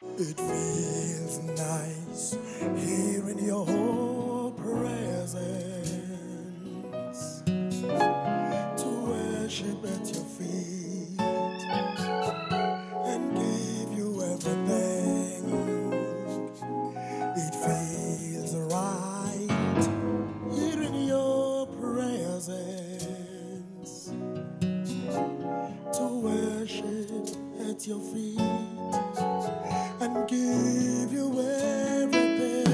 It feels nice here in your whole presence, to worship at your feet and give you everything. It feels right here in your presence, to worship at your feet and give you everything.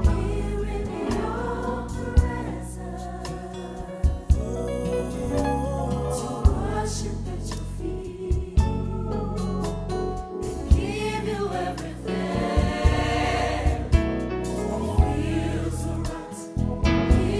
Here in your presence, to worship at your feet and give you everything. Feels so right here in your presence.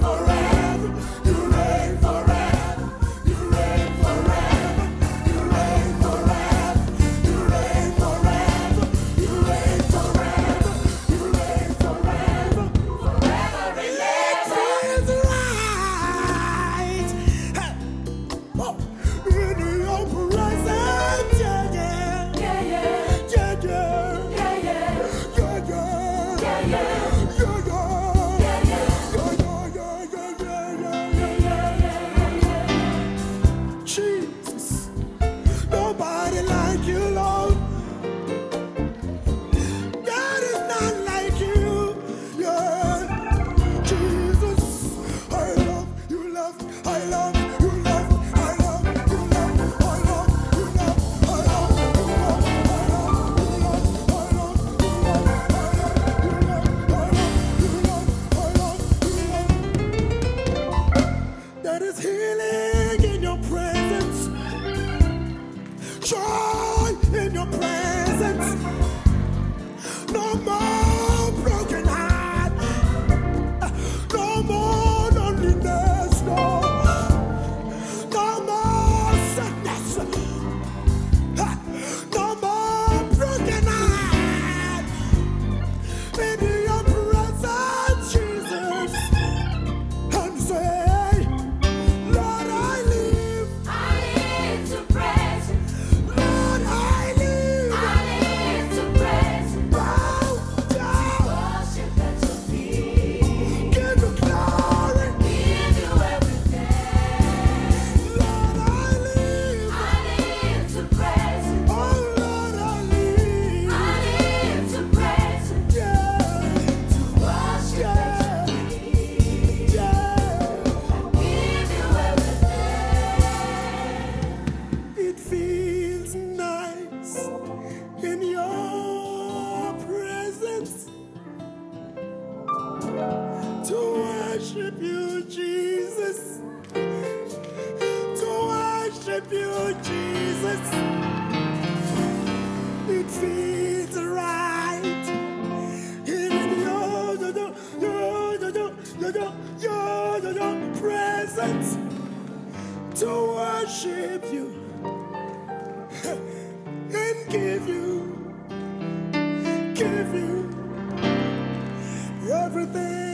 Forever, you reign forever. is healing in your presence. Joy in your presence. No more broken heart. No more loneliness. No more sadness. No more broken heart. In your presence, Jesus. And say, Lord, I live. I live to praise you. Lord, I live. I live to praise you. Bow down. Worship at your feet. Give you glory. Give you everything. Lord, I live. I live to praise you. Oh, Lord, I live. I live to praise you. Yeah. Worship at your feet. Give you everything. It feels nice in your presence to worship you, Jesus. To worship you, Jesus. It feels right. Your presence to worship you and give you everything.